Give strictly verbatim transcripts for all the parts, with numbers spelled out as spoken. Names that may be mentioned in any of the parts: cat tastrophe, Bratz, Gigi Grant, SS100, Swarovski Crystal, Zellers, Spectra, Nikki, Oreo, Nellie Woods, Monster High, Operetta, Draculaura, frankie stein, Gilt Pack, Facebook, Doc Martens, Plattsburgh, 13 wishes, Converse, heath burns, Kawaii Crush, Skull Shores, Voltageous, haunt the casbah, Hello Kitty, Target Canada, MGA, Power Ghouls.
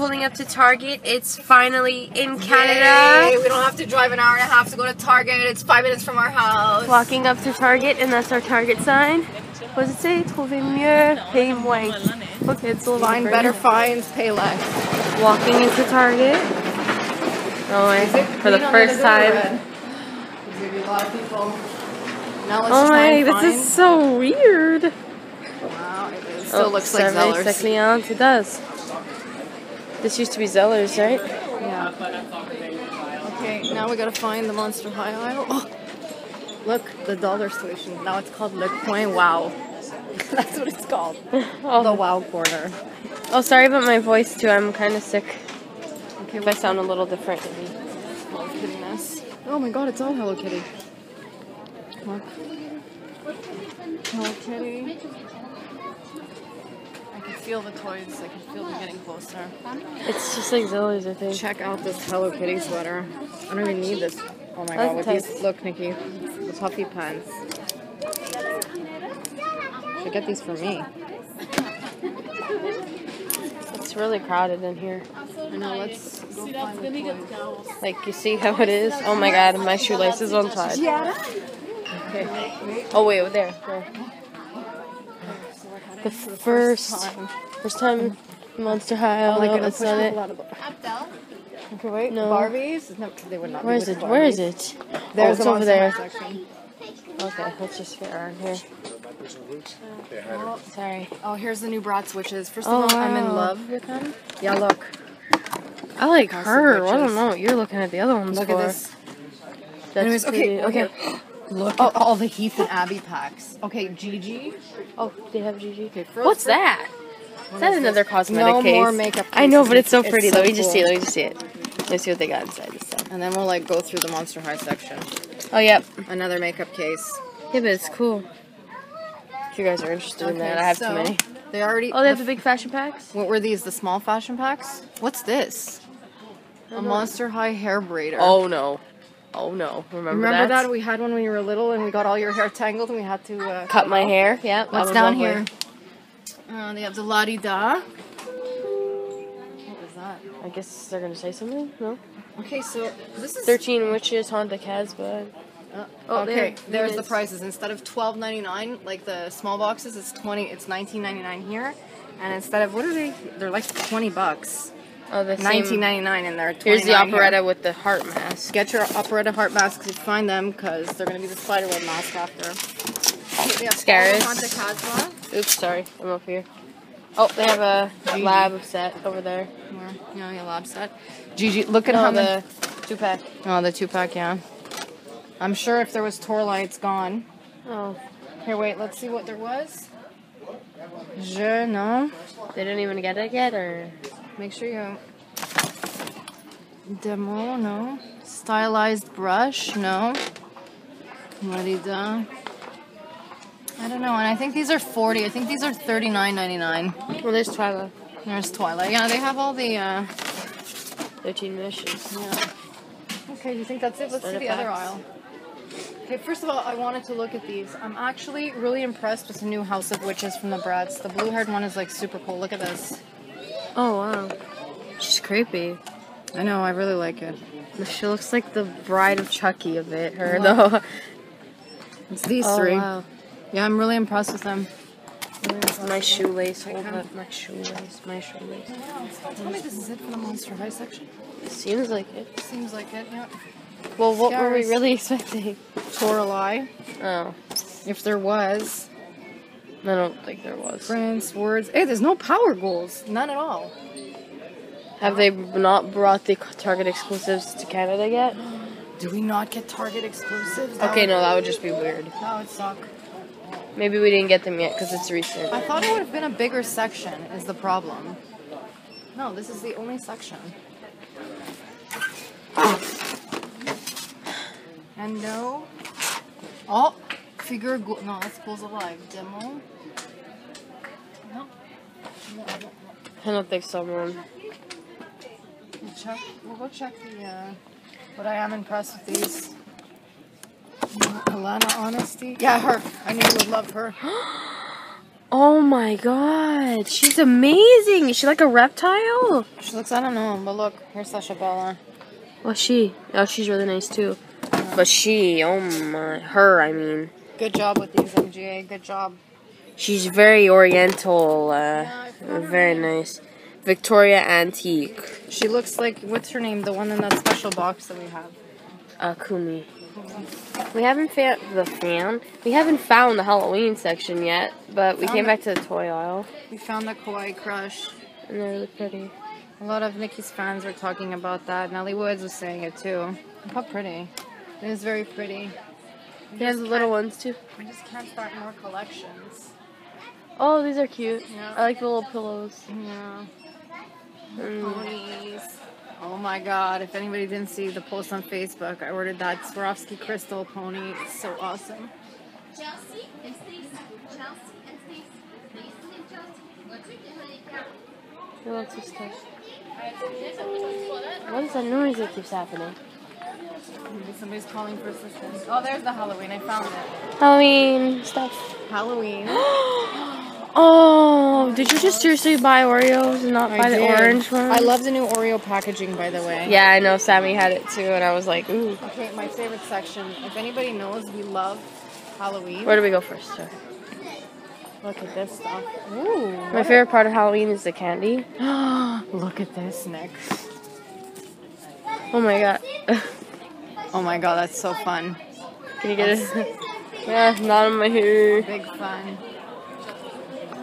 pulling up to Target. It's finally in Canada. Yay, we don't have to drive an hour and a half to go to Target. It's five minutes from our house. Walking up to Target, and that's our Target sign. What does it say? Trouvez mieux, pay moins. Okay, it's a little Find better finds, pay less. Walking into Target. Oh, I for the first time. There's going to be a lot of people. Now let's oh my, this find. Is so weird. Wow, it is. Still oh, looks like Zellers. It does. This used to be Zellers, right? Yeah. Okay, now we gotta find the Monster High aisle. Oh, look, the dollar station. Now it's called Le Coin Wow. That's what it's called. Oh. The Wow Corner. Oh, sorry about my voice too. I'm kind of sick. Okay, if I sound a little different. Hello Kitty-ness. Oh my God, it's all Hello Kitty. Look. Hello Kitty. I can feel the toys. I can feel them getting closer. It's just like Zellers, I think. Check out this Hello Kitty sweater. I don't even need this. Oh my God! With these, look, Nikki, the puffy pants. Should get these for me. It's really crowded in here. I know. Let's go find the toys. Like you see how it is? Oh my God! My shoelace is untied. Yeah. Okay. Oh wait, over there. There. The first, first time, first time Monster High. Oh my goodness, it. Okay, wait, no. Barbies? No, they would not. Where be is it? Barbies. Where is it? There's oh, it's over there. Section. Okay, let's just get around here. Oh, sorry. Oh, here's the new Bratz witches. First of oh, all, wow. I'm in love with them. Yeah, look. I like House her. I don't know what you're looking at the other ones look for. Look at this. That's Anyways, okay, okay. okay. Look oh, at all the Heath and Abby packs. Okay, Gigi. Oh, they have Gigi. Okay, what's that? What is that is another this? Cosmetic no case? No more makeup cases. I know, but it's so pretty. It's so let me cool. just see it. Let me just see it. Let me see what they got inside this stuff. And then we'll, like, go through the Monster High section. Oh, yep. Another makeup case. Yeah, but it's cool. If you guys are interested okay, in that, I have so too many. They already... Oh, they have the, the big fashion packs? What were these? The small fashion packs? What's this? A Monster High hair braider. Oh, no. Oh no! Remember, Remember that? that we had when we were little, and we got all your hair tangled, and we had to uh, cut my hair. Yeah, what's down here? Uh, they have the la di da. What was that? I guess they're gonna say something. No. Okay, so this is thirteen witches haunt the Casbah. Uh, oh, okay, there, there's the prices. Instead of twelve ninety nine, like the small boxes, it's twenty. It's nineteen ninety nine here, and instead of what are they? They're like twenty bucks. Oh, the nineteen ninety-nine in there. Here's the Operetta here. With the heart mask. Get your Operetta heart masks if you find them, because they're going to be the spider web mask after. Okay, Scaris. Oops, sorry. I'm over here. Oh, they have a Gigi. Lab set over there. Where? Yeah, yeah, lab set. Gigi, look at no, how the two-pack. Oh, the two-pack, yeah. I'm sure if there was Torlight, it's gone. Oh. Here, wait, let's see what there was. Je, no. They didn't even get it yet, or... Make sure you... Demo, no. Stylized brush, no. Marida. I don't know, and I think these are forty. I think these are thirty-nine ninety-nine. Well, there's Twilight. There's Twilight. Yeah, they have all the... Uh... thirteen wishes. Yeah. Okay, you think that's it? Let's see the other aisle. Okay, first of all, I wanted to look at these. I'm actually really impressed with the new House of Witches from the Bratz. The blue-haired one is, like, super cool. Look at this. Oh wow, she's creepy. I know, I really like it. She looks like the bride of Chucky a bit, her wow. though. It's these oh, three. Wow. Yeah, I'm really impressed with them. My shoelace, hold up, my shoelace, my shoelace. Wow. Tell me this is it for the Monster High section? Seems like it. Seems like it, yeah. Well, what Scaris. Were we really expecting? Torelai. Oh. If there was. I don't think there was. Prints, words. Hey, there's no Power Ghouls. None at all. Have they not brought the Target exclusives to Canada yet? Do we not get Target exclusives? That okay, no, that would just be weird. That would suck. Maybe we didn't get them yet because it's recent. I thought it would have been a bigger section is the problem. No, this is the only section. And no... Oh! Figure go no, that's Ghouls Alive. Demo? No. No, I don't know. I don't think so, man. We'll, check, we'll go check the, uh, but I am impressed with these. Alana Honesty? Yeah, her. I knew you would love her. Oh my god, she's amazing! Is she like a reptile? She looks, I don't know, but look, here's Sasha Bella. What's she? Oh, she's really nice too. Yeah. But she, oh my, her, I mean. Good job with these, M G A, good job. She's very oriental, uh, yeah, very nice. Victoria Antique. She looks like, what's her name, the one in that special box that we have? Uh, Kumi. We haven't found the fan. We haven't found the Halloween section yet, but we found came back to the toy aisle. We found the Kawaii Crush, and they're really pretty. A lot of Nikki's fans were talking about that. Nellie Woods was saying it too. Look how pretty! It is very pretty. He has the little ones too. I just can't start more collections. Oh, these are cute. Yeah. I like the little pillows. Yeah. Mm. Ponies. Oh my god, if anybody didn't see the post on Facebook, I ordered that Swarovski Crystal pony. It's so awesome. Chelsea and Stacey. Chelsea and Stacey. Stacey and Chelsea. Lots of stuff. What is that noise that keeps happening? Somebody's calling for assistance. Oh, there's the Halloween. I found it. Halloween stuff. Halloween. Oh, did you just seriously buy Oreos and not I buy did. the orange one? I love the new Oreo packaging, by the way. Yeah, I know. Sammy had it too, and I was like, ooh. Okay, my favorite section. If anybody knows, we love Halloween. Where do we go first? Sir? Look at this stuff. Ooh. My favorite part of Halloween is the candy. Look at this, Nick. Oh my god. Oh my god, that's so fun. Can you get that's... it? Yeah, not on my hair. Big fun.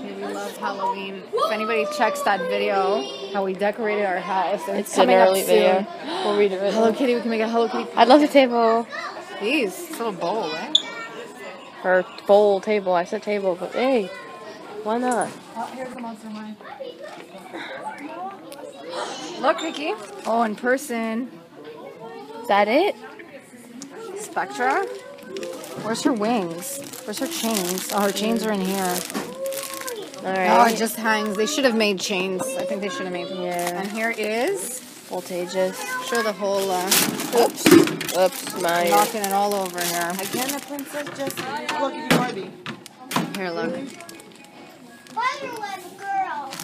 We love Halloween. If anybody checks that video, how we decorated our house, and it's, it's coming an early up video. Soon. We'll read it. Really. Hello Kitty. We can make a Hello Kitty. Podcast. I love the table. These, it's a little bowl, right? Or bowl table. I said table, but hey, why not? Oh, here's the Monster High. Look, Nikki. Oh, in person. Is that it? Spectra. Where's her wings? Where's her chains? Oh, her chains are in here. All right. Oh, it just hangs. They should have made chains. I think they should have made them. Yeah. And here is Voltageous. Show the whole. Uh, oops. Oops. My. I'm knocking it all over here. Again, the princess just look at you, Barbie. Here, look.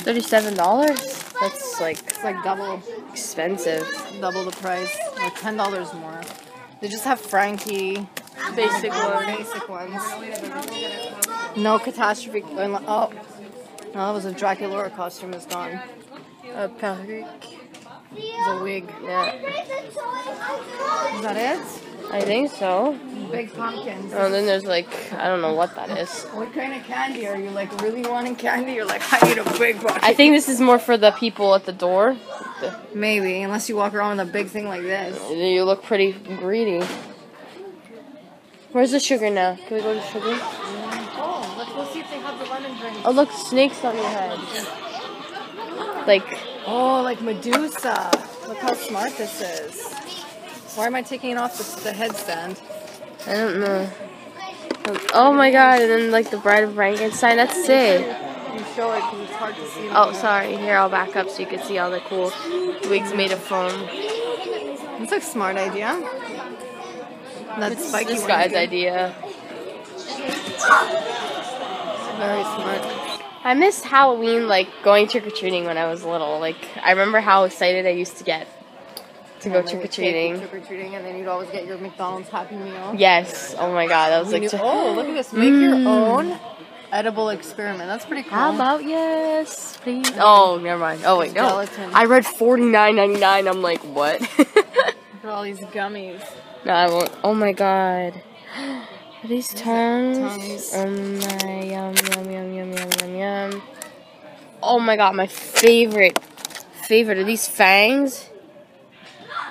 Thirty-seven dollars. That's like it's like double expensive. Double the price. Like ten dollars more. They just have Frankie. Basic ones. Basic ones. No catastrophe. Oh. No, that was a Draculaura costume is gone. A peruke. It's a wig. Yeah. Is that it? I think so. Big pumpkins. Oh, and then there's like, I don't know what that is. What kind of candy? Are you like really wanting candy? You're like, I need a big one. I think this is more for the people at the door. Maybe, unless you walk around with a big thing like this. You look pretty greedy. Where's the sugar now? Can we go to sugar? We'll see if they have the lemon drink. Oh, look, snakes on your head. Like, oh, like Medusa. Look how smart this is. Why am I taking it off the, the headstand? I don't know. Oh my god, and then like the Bride of Frankenstein. That's sick. You show it because it's hard to see. Oh, sorry. Here, I'll back up so you can see all the cool wigs made of foam. That's a smart idea. That's this guy's idea. Very smart. I missed Halloween, like going trick or treating when I was little. Like I remember how excited I used to get to yeah, go trick or treating. Trick or treating, and then you'd always get your McDonald's Happy Meal. Yes. Oh my God, that was we like. Knew, oh, look at this! Make mm. your own edible experiment. That's pretty cool. How about yes, please? Oh, never mind. Oh wait, no. Gelatin. I read forty-nine ninety-nine. I'm like, what? Look at all these gummies. No, I won't. Oh my God. Are these tongues? tongues? Um, uh, yum, yum, yum, yum, yum, yum, yum. Oh my god, my favorite, favorite. Are these fangs?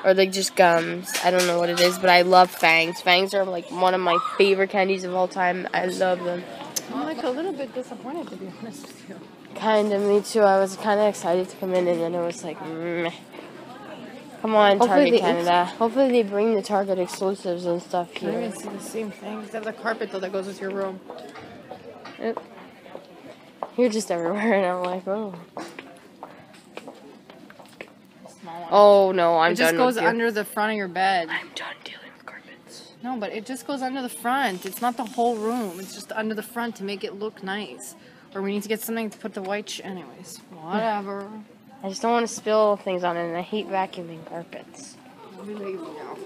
Or like just gums? I don't know what it is, but I love fangs. Fangs are like one of my favorite candies of all time. I love them. I'm like a little bit disappointed, to be honest with you. Kind of, me too. I was kind of excited to come in, and then it was like, meh. Come on, Hopefully Target Canada. Hopefully they bring the Target exclusives and stuff here. I don't even see the same thing. They have the carpet, though, that goes with your room. Yep. You're just everywhere, and I'm like, oh. Oh, no, I'm done with you. It just goes under the front of your bed. I'm done dealing with carpets. No, but it just goes under the front. It's not the whole room. It's just under the front to make it look nice. Or we need to get something to put the white sh- anyways. Whatever. I just don't want to spill things on it, and I hate vacuuming carpets. Don't be lazy now.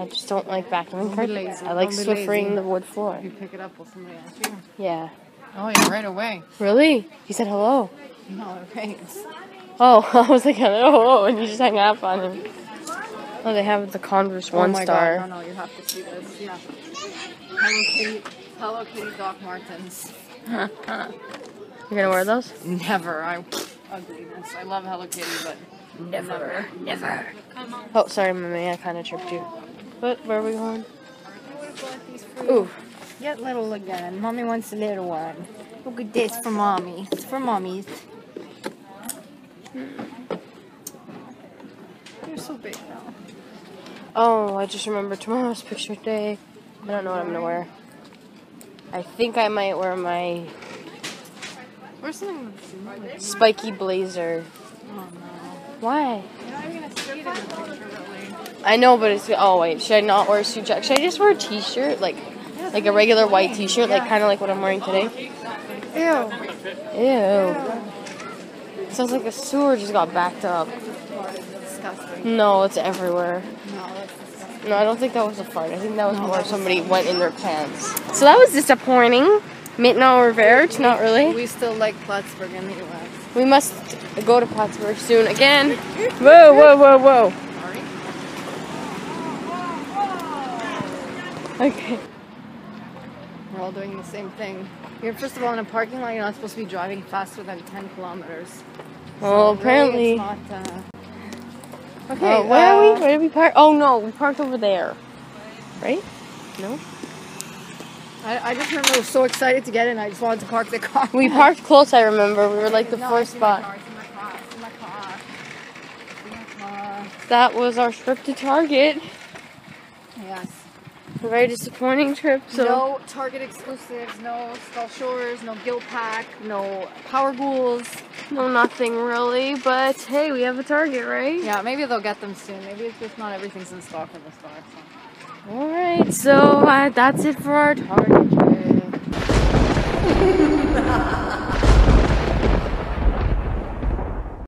I just don't like vacuuming carpets. I like swiffering the wood floor. You pick it up while somebody asks you? Yeah. Oh, yeah, right away. Really? He said hello. No, it rains. Oh, I was like, hello, and you just hung up on him. Oh, they have the Converse oh one my star. God. No, no, you have to see this. Yeah. Hello Kitty, Hello Kitty Doc Martens. You're gonna wear those? Never. I ugliness. I love Hello Kitty, but never, never. never. Oh, sorry, mommy. I kind of tripped you. What? Where are we going? Ooh. Get little again. Mommy wants a little one. Look at this for mommy. It's for mommies. They're so big now. Oh, I just remember tomorrow's picture day. I don't know what I'm gonna wear. I think I might wear my spiky blazer. Oh, no. Why? You're not even gonna see it in the picture, really. I know, but it's oh wait, should I not wear a suit jacket? Should I just wear a t-shirt, like yeah, like a regular white t-shirt, yeah. like kind of like what I'm wearing today? Ew. Ew. Ew. Sounds like the sewer just got backed up. Disgusting. No, it's everywhere. No, that's No, I don't think that was a fart. I think that was no, more that was somebody funny. went in their pants. So that was disappointing. Mitno Revert, not really. We still like Plattsburgh in the U S. We must go to Plattsburgh soon again. Whoa, whoa, whoa, whoa. Okay. We're all doing the same thing. You're first of all in a parking lot. You're not supposed to be driving faster than ten kilometers. So well, apparently. Really it's not, uh, Okay, oh, where uh, are we? Where did we park? Oh no, we parked over there. Right? No? I, I just remember I was so excited to get in, I just wanted to park the car. We parked close, I remember. We were like the no, fourth spot. My car, my car, my car, my car. That was our trip to Target. Yes. A very disappointing trip. So no Target exclusives, no Skull Shores, no Gilt Pack, no Power Ghouls. No, nothing really, but hey, we have a Target, right? Yeah, maybe they'll get them soon. Maybe it's just not everything's in stock in the store. So. Alright, so uh, that's it for our Target trip.